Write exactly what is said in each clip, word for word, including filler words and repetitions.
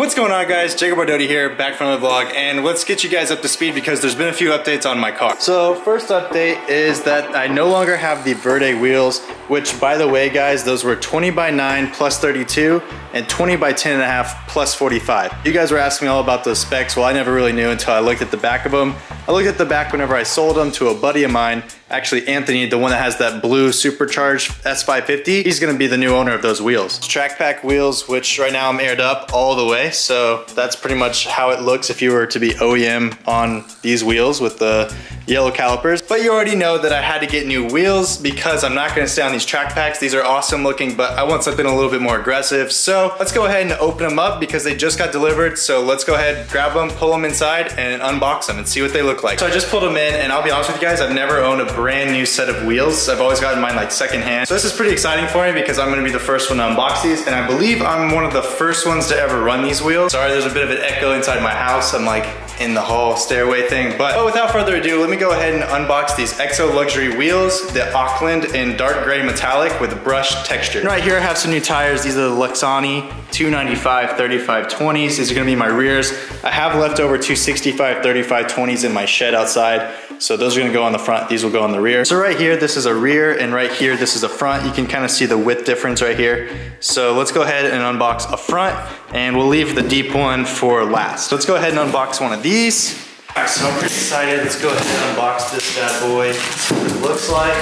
What's going on, guys? Jacob Doty here, back from another vlog, and let's get you guys up to speed because there's been a few updates on my car. So first update is that I no longer have the Verde wheels, which by the way, guys, those were twenty by nine plus thirty-two and twenty by ten and a half plus forty-five. You guys were asking me all about those specs. Well, I never really knew until I looked at the back of them. I looked at the back whenever I sold them to a buddy of mine, actually Anthony, the one that has that blue supercharged S five fifty. He's gonna be the new owner of those wheels. Track pack wheels, which right now I'm aired up all the way. So that's pretty much how it looks if you were to be O E M on these wheels with the yellow calipers. But you already know that I had to get new wheels because I'm not gonna stay on these track packs. These are awesome looking, but I want something a little bit more aggressive. So let's go ahead and open them up because they just got delivered. So let's go ahead, grab them, pull them inside and unbox them and see what they look like. So I just pulled them in, and I'll be honest with you guys, I've never owned a brand new set of wheels. I've always gotten mine like secondhand. So this is pretty exciting for me because I'm gonna be the first one to unbox these, and I believe I'm one of the first ones to ever run these These wheels. Sorry, there's a bit of an echo inside my house. I'm like in the hall stairway thing. But, but without further ado, let me go ahead and unbox these Exo Luxury wheels, the Auckland in dark gray metallic with brushed texture. And right here I have some new tires. These are the Luxani two ninety-five thirty-five twenties. These are gonna be my rears. I have leftover two sixty-five thirty-five twenties in my shed outside. So those are gonna go on the front, these will go on the rear. So right here, this is a rear, and right here, this is a front. You can kind of see the width difference right here. So let's go ahead and unbox a front, and we'll leave the deep one for last. Let's go ahead and unbox one of these. All right, so I'm pretty excited. Let's go ahead and unbox this bad boy. See what it looks like.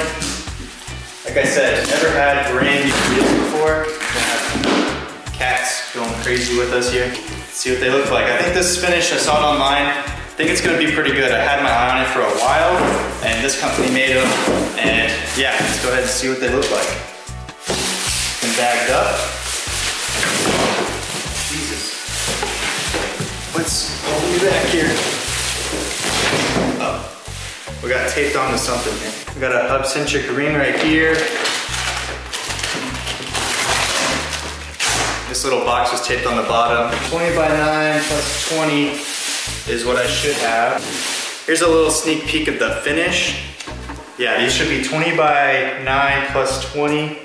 Like I said, never had brand new wheels before. Have cats going crazy with us here. Let's see what they look like. I think this is finished, I saw it online. I think it's gonna be pretty good. I had my eye on it for a while, and this company made them, and yeah, let's go ahead and see what they look like. And bagged up. Jesus. What's holding me back here? Oh, we got taped onto something here. We got a hub-centric ring right here. This little box was taped on the bottom. twenty by nine plus twenty. Is what I should have. Here's a little sneak peek of the finish. Yeah, these should be twenty by nine plus twenty.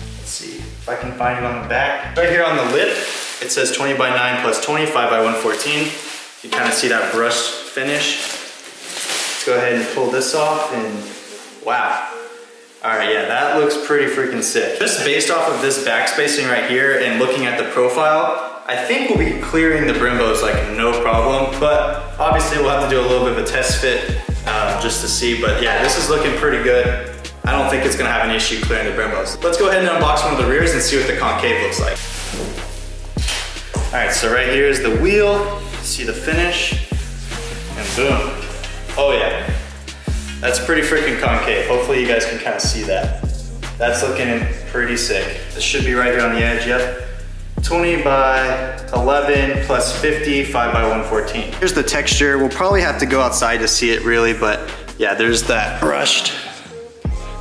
Let's see if I can find it on the back. Right here on the lip, it says twenty by nine plus twenty, five by one fourteen. You kind of see that brushed finish. Let's go ahead and pull this off, and wow. All right, yeah, that looks pretty freaking sick. Just based off of this back spacing right here and looking at the profile, I think we'll be clearing the Brembos like no problem, but obviously we'll have to do a little bit of a test fit um, just to see, but yeah, this is looking pretty good. I don't think it's gonna have an issue clearing the Brembos. Let's go ahead and unbox one of the rears and see what the concave looks like. All right, so right here is the wheel. See the finish, and boom. Oh yeah, that's pretty freaking concave. Hopefully you guys can kind of see that. That's looking pretty sick. This should be right here on the edge, yep. twenty by eleven plus fifty, five by one fourteen. Here's the texture. We'll probably have to go outside to see it really, but yeah, there's that brushed.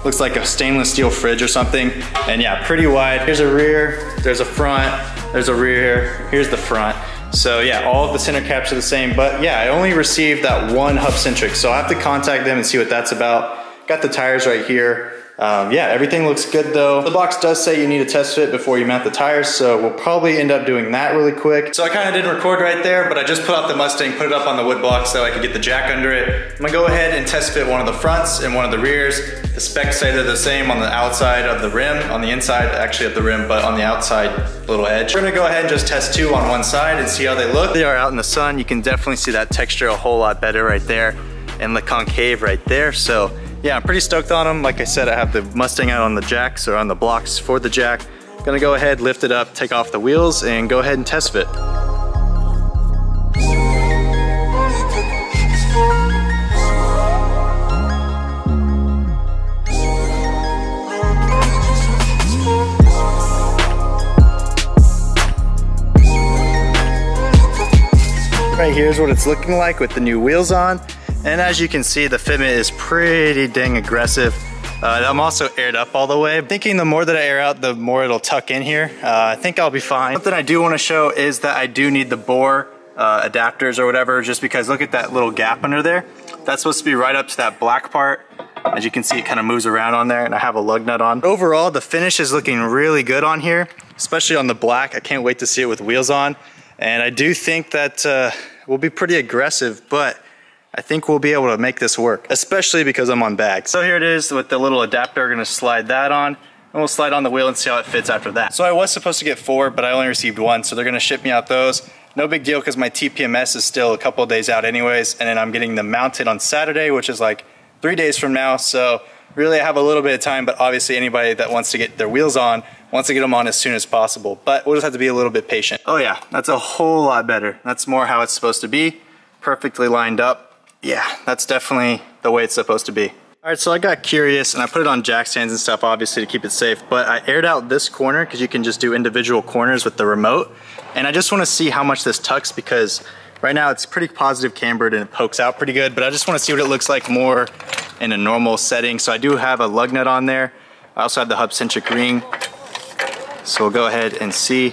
Looks like a stainless steel fridge or something. And yeah, pretty wide. Here's a rear, there's a front, there's a rear, here's the front. So yeah, all of the center caps are the same, but yeah, I only received that one hub-centric, so I have to contact them and see what that's about. Got the tires right here. Um, yeah, everything looks good though. The box does say you need a test fit before you mount the tires, so we'll probably end up doing that really quick. So I kind of didn't record right there, but I just put out the Mustang, put it up on the wood block so I could get the jack under it. I'm gonna go ahead and test fit one of the fronts and one of the rears. The specs say they're the same on the outside of the rim, on the inside, actually of the rim, but on the outside little edge. We're gonna go ahead and just test two on one side and see how they look. They are out in the sun. You can definitely see that texture a whole lot better right there, and the concave right there, so. Yeah, I'm pretty stoked on them. Like I said, I have the Mustang out on the jacks or on the blocks for the jack. I'm gonna go ahead, lift it up, take off the wheels, and go ahead and test fit. Right, here's what it's looking like with the new wheels on. And as you can see, the fitment is pretty dang aggressive. Uh, I'm also aired up all the way. I'm thinking the more that I air out, the more it'll tuck in here. Uh, I think I'll be fine. Something I do want to show is that I do need the bore uh, adapters or whatever, just because look at that little gap under there. That's supposed to be right up to that black part. As you can see, it kind of moves around on there, and I have a lug nut on. Overall, the finish is looking really good on here, especially on the black. I can't wait to see it with wheels on. And I do think that uh, we'll be pretty aggressive, but I think we'll be able to make this work, especially because I'm on bags. So here it is with the little adapter. We're gonna slide that on, and we'll slide on the wheel and see how it fits after that. So I was supposed to get four, but I only received one, so they're gonna ship me out those. No big deal, because my T P M S is still a couple of days out anyways, and then I'm getting them mounted on Saturday, which is like three days from now, so really I have a little bit of time, but obviously anybody that wants to get their wheels on wants to get them on as soon as possible, but we'll just have to be a little bit patient. Oh yeah, that's a whole lot better. That's more how it's supposed to be, perfectly lined up. Yeah, that's definitely the way it's supposed to be. All right, so I got curious and I put it on jack stands and stuff, obviously, to keep it safe, but I aired out this corner because you can just do individual corners with the remote. And I just want to see how much this tucks, because right now it's pretty positive cambered and it pokes out pretty good, but I just want to see what it looks like more in a normal setting. So I do have a lug nut on there. I also have the hub-centric ring. So we'll go ahead and see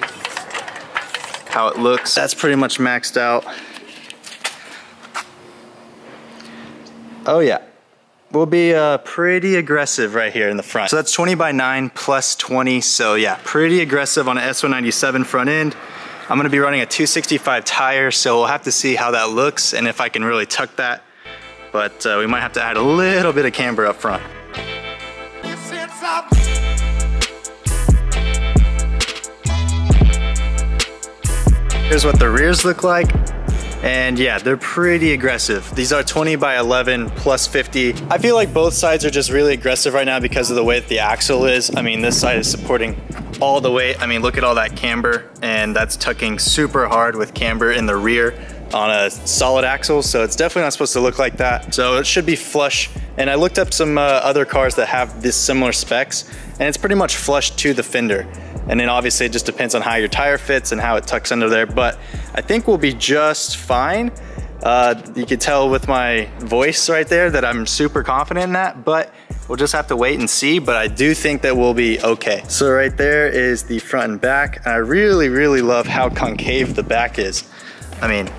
how it looks. That's pretty much maxed out. Oh yeah. We'll be uh, pretty aggressive right here in the front. So that's twenty by nine plus twenty. So yeah, pretty aggressive on an S one ninety-seven front end. I'm gonna be running a two sixty-five tire, so we'll have to see how that looks and if I can really tuck that. But uh, we might have to add a little bit of camber up front. Here's what the rears look like. And yeah, they're pretty aggressive. These are twenty by eleven plus fifty. I feel like both sides are just really aggressive right now because of the way that the axle is. I mean, this side is supporting all the weight. I mean, look at all that camber, and that's tucking super hard with camber in the rear on a solid axle. So it's definitely not supposed to look like that. So it should be flush. And I looked up some uh, other cars that have this similar specs, and it's pretty much flush to the fender. And then obviously it just depends on how your tire fits and how it tucks under there, but I think we'll be just fine. Uh, you can tell with my voice right there that I'm super confident in that, but we'll just have to wait and see, but I do think that we'll be okay. So right there is the front and back, and I really, really love how concave the back is. I mean,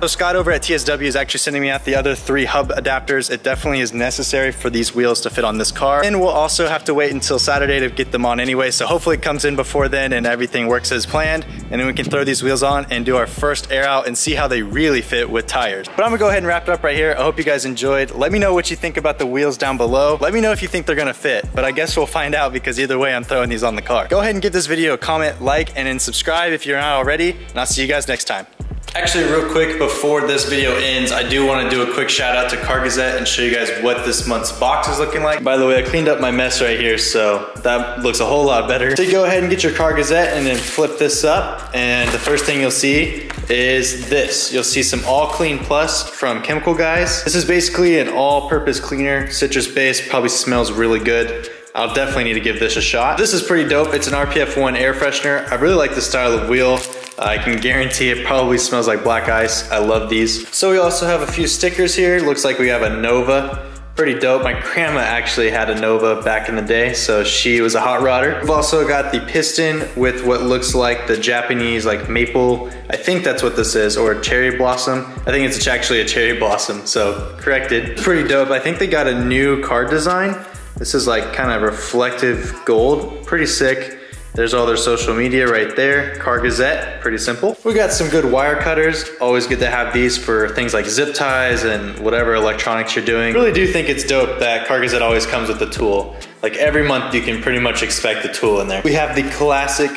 so Scott over at T S W is actually sending me out the other three hub adapters. It definitely is necessary for these wheels to fit on this car. And we'll also have to wait until Saturday to get them on anyway. So hopefully it comes in before then and everything works as planned. And then we can throw these wheels on and do our first air out and see how they really fit with tires. But I'm gonna go ahead and wrap it up right here. I hope you guys enjoyed. Let me know what you think about the wheels down below. Let me know if you think they're gonna fit, but I guess we'll find out, because either way I'm throwing these on the car. Go ahead and give this video a comment, like, and then subscribe if you're not already. And I'll see you guys next time. Actually, real quick, before this video ends, I do want to do a quick shout out to Car Gazette and show you guys what this month's box is looking like. By the way, I cleaned up my mess right here, so that looks a whole lot better. So you go ahead and get your Car Gazette and then flip this up, and the first thing you'll see is this. You'll see some All Clean Plus from Chemical Guys. This is basically an all-purpose cleaner, citrus-based, probably smells really good. I'll definitely need to give this a shot. This is pretty dope. It's an R P F one air freshener. I really like the style of wheel. I can guarantee it probably smells like black ice. I love these. So we also have a few stickers here. Looks like we have a Nova. Pretty dope. My grandma actually had a Nova back in the day, so she was a hot rodder. We've also got the piston with what looks like the Japanese like maple. I think that's what this is, or cherry blossom. I think it's actually a cherry blossom, so corrected. Pretty dope. I think they got a new car design. This is like kind of reflective gold. Pretty sick. There's all their social media right there. Car Gazette, pretty simple. We got some good wire cutters. Always good to have these for things like zip ties and whatever electronics you're doing. I really do think it's dope that Car Gazette always comes with a tool. Like every month you can pretty much expect a tool in there. We have the classic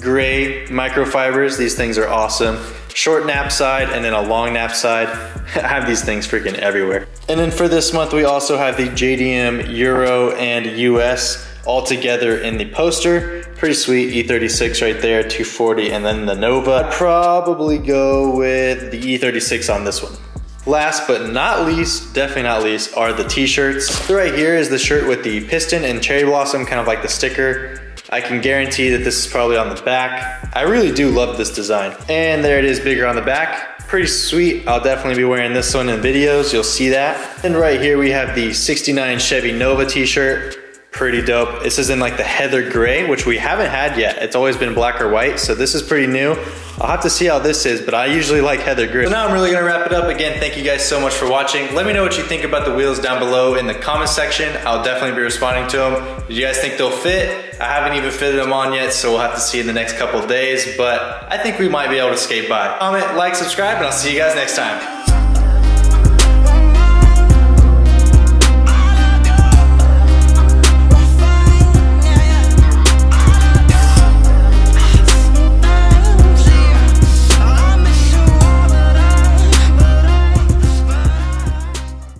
gray microfibers. These things are awesome. Short nap side and then a long nap side. I have these things freaking everywhere. And then for this month we also have the J D M Euro and U S all together in the poster. Pretty sweet. E thirty-six right there, two forty, and then the Nova. I'd probably go with the E thirty-six on this one. Last but not least, definitely not least, are the t-shirts. So right here is the shirt with the piston and cherry blossom, kind of like the sticker. I can guarantee that this is probably on the back. I really do love this design. And there it is, bigger on the back. Pretty sweet. I'll definitely be wearing this one in videos. You'll see that. And right here we have the sixty-nine Chevy Nova t-shirt. Pretty dope. This is in like the heather gray, which we haven't had yet. It's always been black or white, so this is pretty new. I'll have to see how this is, but I usually like heather gray. So now I'm really gonna wrap it up. Again, thank you guys so much for watching. Let me know what you think about the wheels down below in the comment section. I'll definitely be responding to them. Do you guys think they'll fit? I haven't even fitted them on yet, so we'll have to see in the next couple of days, but I think we might be able to skate by. Comment, like, subscribe, and I'll see you guys next time.